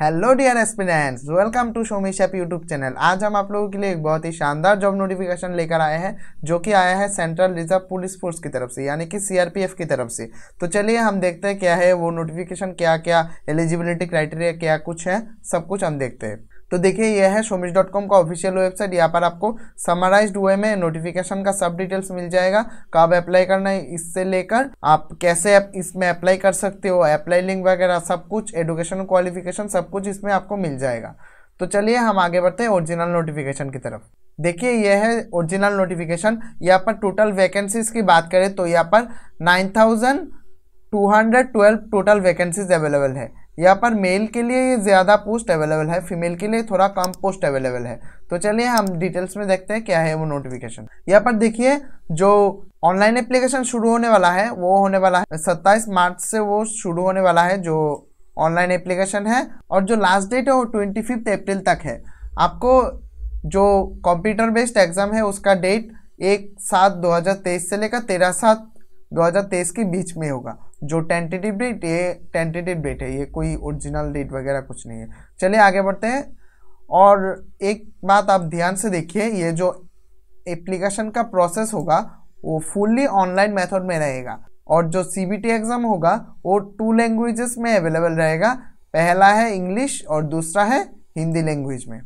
Hello dear aspirants, welcome to शोमीशेप YouTube channel. आज हम आप लोगों के लिए एक बहुत ही शानदार जॉब नोटिफिकेशन लेकर आए हैं जो कि आया है सेंट्रल रिजर्व पुलिस फोर्स की तरफ से, यानी कि सीआरपीएफ की तरफ से। तो चलिए हम देखते हैं क्या है वो नोटिफिकेशन, क्या क्या एलिजिबिलिटी क्राइटेरिया क्या कुछ है, सब कुछ हम देखते हैं। तो देखिए यह है shomish.com का ऑफिशियल वेबसाइट। यहाँ पर आपको समराइज्ड वे में नोटिफिकेशन का सब डिटेल्स मिल जाएगा, कब अप्लाई करना है इससे लेकर आप कैसे इसमें अप्लाई कर सकते हो, अप्लाई लिंक वगैरह सब कुछ, एडुकेशन क्वालिफिकेशन सब कुछ इसमें आपको मिल जाएगा। तो चलिए हम आगे बढ़ते हैं ओरिजिनल नोटिफिकेशन की तरफ। देखिए यह है ओरिजिनल नोटिफिकेशन। यहाँ पर टोटल वैकेंसीज की बात करें तो यहाँ पर 9212 टोटल वैकेंसीज अवेलेबल है। यहाँ पर मेल के लिए ज़्यादा पोस्ट अवेलेबल है, फीमेल के लिए थोड़ा कम पोस्ट अवेलेबल है। तो चलिए हम डिटेल्स में देखते हैं क्या है वो नोटिफिकेशन। यहाँ पर देखिए जो ऑनलाइन एप्लीकेशन शुरू होने वाला है वो होने वाला है 27 मार्च से, वो शुरू होने वाला है जो ऑनलाइन एप्लीकेशन है, और जो लास्ट डेट है वो 25 अप्रैल तक है। आपको जो कंप्यूटर बेस्ड एग्ज़ाम है उसका डेट 1/7/2023 से लेकर 13/7/2023 के बीच में होगा। जो टेंटेटिव डेट, ये टेंटेटिव डेट है, ये कोई ओरिजिनल डेट वगैरह कुछ नहीं है। चलिए आगे बढ़ते हैं। और एक बात आप ध्यान से देखिए, ये जो एप्लीकेशन का प्रोसेस होगा वो फुल्ली ऑनलाइन मेथड में रहेगा, और जो सीबीटी एग्ज़ाम होगा वो 2 लैंग्वेजेस में अवेलेबल रहेगा। पहला है इंग्लिश और दूसरा है हिंदी लैंग्वेज में।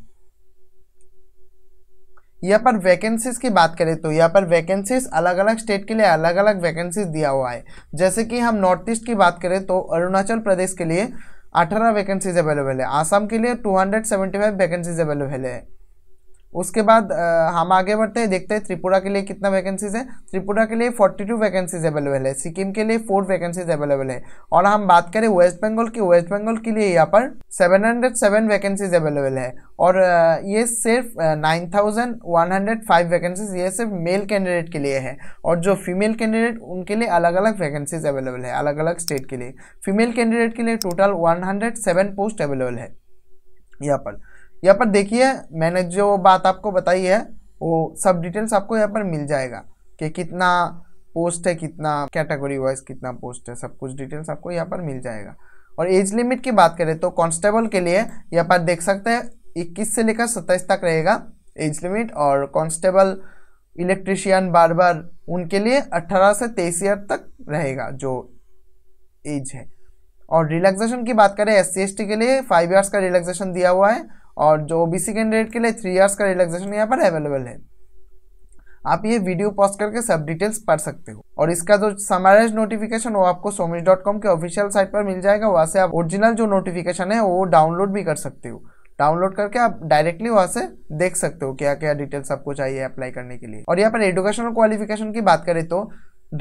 यहाँ पर वैकेंसीज की बात करें तो यहाँ पर वैकेंसीज अलग अलग स्टेट के लिए अलग अलग वैकेंसीज दिया हुआ है। जैसे कि हम नॉर्थ ईस्ट की बात करें तो अरुणाचल प्रदेश के लिए 18 वैकेंसीज अवेलेबल है, आसाम के लिए 275 वैकेंसीज अवेलेबल है। उसके बाद हम आगे बढ़ते हैं, देखते हैं त्रिपुरा के लिए कितना वैकेंसीज है। त्रिपुरा के लिए 42 वैकेंसीज अवेलेबल है, सिक्किम के लिए 4 वैकेंसीज अवेलेबल है, और हम बात करें वेस्ट बंगाल की, वेस्ट बंगाल के लिए यहाँ पर 707 वैकेंसीज अवेलेबल है, और ये सिर्फ 9105 वैकेंसीज ये सिर्फ मेल कैंडिडेट के लिए है, और जो फीमेल कैंडिडेट उनके लिए अलग अलग वैकेंसीज अवेलेबल है अलग अलग स्टेट के लिए। फीमेल कैंडिडेट के लिए टोटल 107 पोस्ट अवेलेबल है। यहाँ पर देखिए मैंने जो बात आपको बताई है वो सब डिटेल्स आपको यहाँ पर मिल जाएगा कि कितना पोस्ट है, कितना कैटेगरी वाइज कितना पोस्ट है, सब कुछ डिटेल्स आपको यहाँ पर मिल जाएगा। और एज लिमिट की बात करें तो कांस्टेबल के लिए यहाँ पर देख सकते हैं 21 से लेकर 27 तक रहेगा एज लिमिट, और कांस्टेबल इलेक्ट्रिशियन बार्बर उनके लिए 18 से 23 ईयर तक रहेगा जो एज है। और रिलैक्सेशन की बात करें SC/ST के लिए 5 ईयर्स का रिलैक्सेशन दिया हुआ है, और जो OBC कैंडिडेट के लिए 3 ईयर्स का रिलैक्सेशन यहाँ पर अवेलेबल है। आप ये वीडियो पॉज करके सब डिटेल्स पढ़ सकते हो, और इसका जो समराइज नोटिफिकेशन वो आपको shomish.com के ऑफिशियल साइट पर मिल जाएगा। वहाँ से आप ओरिजिनल जो नोटिफिकेशन है वो डाउनलोड भी कर सकते हो, डाउनलोड करके आप डायरेक्टली वहाँ से देख सकते हो क्या क्या डिटेल्स आपको चाहिए अप्लाई करने के लिए। और यहाँ पर एडुकेशनल क्वालिफिकेशन की बात करें तो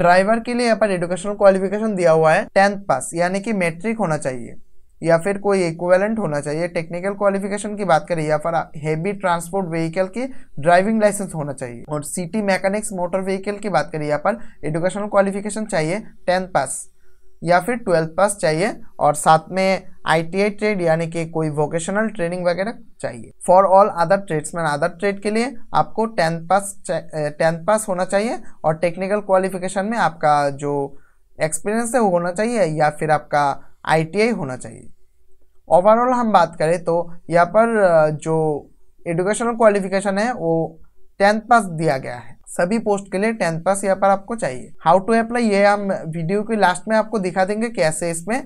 ड्राइवर के लिए यहाँ पर एडुकेशनल क्वालिफिकेशन दिया हुआ है 10th पास, यानी कि मैट्रिक होना चाहिए या फिर कोई इक्विवेलेंट होना चाहिए। टेक्निकल क्वालिफिकेशन की बात करें या फिर हेवी ट्रांसपोर्ट व्हीकल की ड्राइविंग लाइसेंस होना चाहिए। और सिटी मैकेनिक्स मोटर व्हीकल की बात करें यहाँ पर एडुकेशनल क्वालिफिकेशन चाहिए 10th पास या फिर 12th पास चाहिए, और साथ में ITI ट्रेड यानी कि कोई वोकेशनल ट्रेनिंग वगैरह चाहिए। For all other tradesman, other trade के लिए आपको 10th पास होना चाहिए, और टेक्निकल क्वालिफिकेशन में आपका जो एक्सपीरियंस है वो होना चाहिए या फिर आपका ITI होना चाहिए। ओवरऑल हम बात करें तो यहाँ पर जो एडुकेशनल क्वालिफिकेशन है वो 10th पास दिया गया है, सभी पोस्ट के लिए 10th पास यहाँ पर आपको चाहिए। हाउ टू अप्लाई ये हम वीडियो के लास्ट में आपको दिखा देंगे कैसे इसमें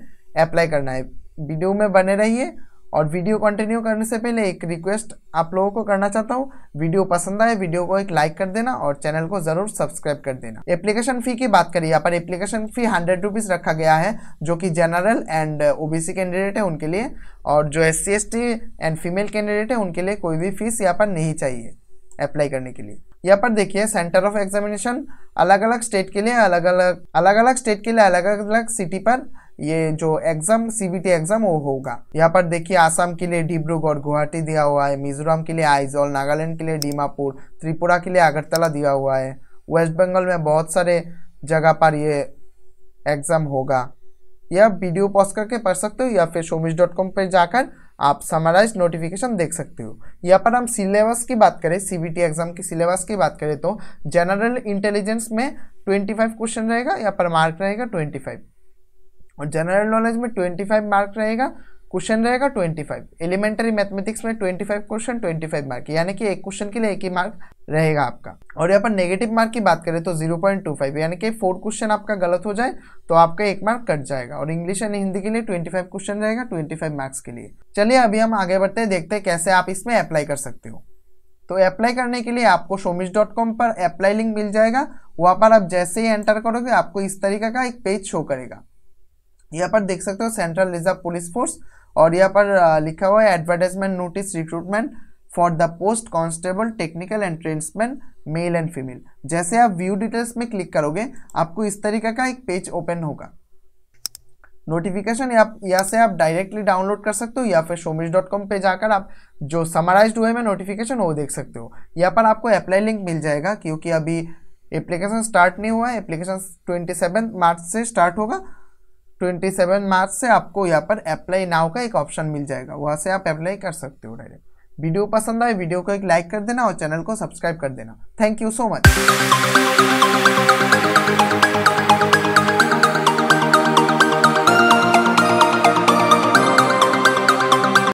अप्लाई करना है, वीडियो में बने रहिए। और वीडियो कंटिन्यू करने से पहले एक रिक्वेस्ट आप लोगों को करना चाहता हूँ, वीडियो पसंद आए वीडियो को एक लाइक कर देना और चैनल को ज़रूर सब्सक्राइब कर देना। एप्लीकेशन फ़ी की बात करिए, यहाँ पर एप्लीकेशन फ़ी 100 रुपीज़ रखा गया है जो कि जनरल एंड OBC कैंडिडेट है उनके लिए, और जो SC/ST एंड फीमेल कैंडिडेट है उनके लिए कोई भी फीस यहाँ पर नहीं चाहिए अप्लाई करने के लिए। यहाँ पर देखिए सेंटर ऑफ एग्जामिनेशन अलग अलग स्टेट के लिए अलग अलग सिटी पर ये जो एग्ज़ाम CBT एग्ज़ाम वो होगा। यहाँ पर देखिए आसाम के लिए डिब्रूगढ़ गुवाहाटी दिया हुआ है, मिजोरम के लिए आइजॉल, नागालैंड के लिए दीमापुर, त्रिपुरा के लिए अगरतला दिया हुआ है। वेस्ट बंगाल में बहुत सारे जगह पर ये एग्ज़ाम होगा। यह वीडियो पॉज करके पढ़ सकते हो या फिर shomish.com पर जाकर आप समराइज नोटिफिकेशन देख सकते हो। यहाँ पर हम सिलेबस की बात करें, CBT एग्ज़ाम की सिलेबस की बात करें तो जनरल इंटेलिजेंस में 25 क्वेश्चन रहेगा, यहाँ पर मार्क रहेगा 25, और जनरल नॉलेज में 25 मार्क रहेगा, क्वेश्चन रहेगा 25। एलिमेंट्री मैथमेटिक्स में 25 क्वेश्चन 25 मार्क, यानी कि एक क्वेश्चन के लिए एक ही मार्क रहेगा आपका। और यहाँ पर नेगेटिव मार्क की बात करें तो 0.25, यानी कि 4 क्वेश्चन आपका गलत हो जाए तो आपका एक मार्क कट जाएगा। और इंग्लिश एंड हिंदी के लिए 25 क्वेश्चन रहेगा 25 मार्क्स के लिए। चलिए अभी हम आगे बढ़ते हैं, देखते हैं कैसे आप इसमें अप्लाई कर सकते हो। तो अप्लाई करने के लिए आपको showmish.com पर अप्लाई लिंक मिल जाएगा, वहाँ पर आप जैसे ही एंटर करोगे आपको इस तरीके का एक पेज शो करेगा। यहाँ पर देख सकते हो सेंट्रल रिजर्व पुलिस फोर्स, और यहाँ पर लिखा हुआ है advertisement notice recruitment for the post constable technical एंट्रेंसमेंट मेल एंड फीमेल। जैसे आप व्यू डिटेल्स में क्लिक करोगे आपको इस तरीके का एक पेज ओपन होगा। नोटिफिकेशन यहाँ से आप डायरेक्टली डाउनलोड कर सकते हो या फिर showmish.com पे जाकर आप जो समराइज्ड हुए में नोटिफिकेशन वो देख सकते हो। यहाँ पर आपको अप्लाई लिंक मिल जाएगा, क्योंकि अभी एप्लीकेशन स्टार्ट नहीं हुआ है। एप्लीकेशन 27 मार्च से स्टार्ट होगा। 27 मार्च से आपको यहाँ पर अप्लाई नाउ का एक ऑप्शन मिल जाएगा, वहाँ से आप अप्लाई कर सकते हो डायरेक्ट। वीडियो पसंद आए वीडियो को एक लाइक कर देना और चैनल को सब्सक्राइब कर देना। Thank you so much.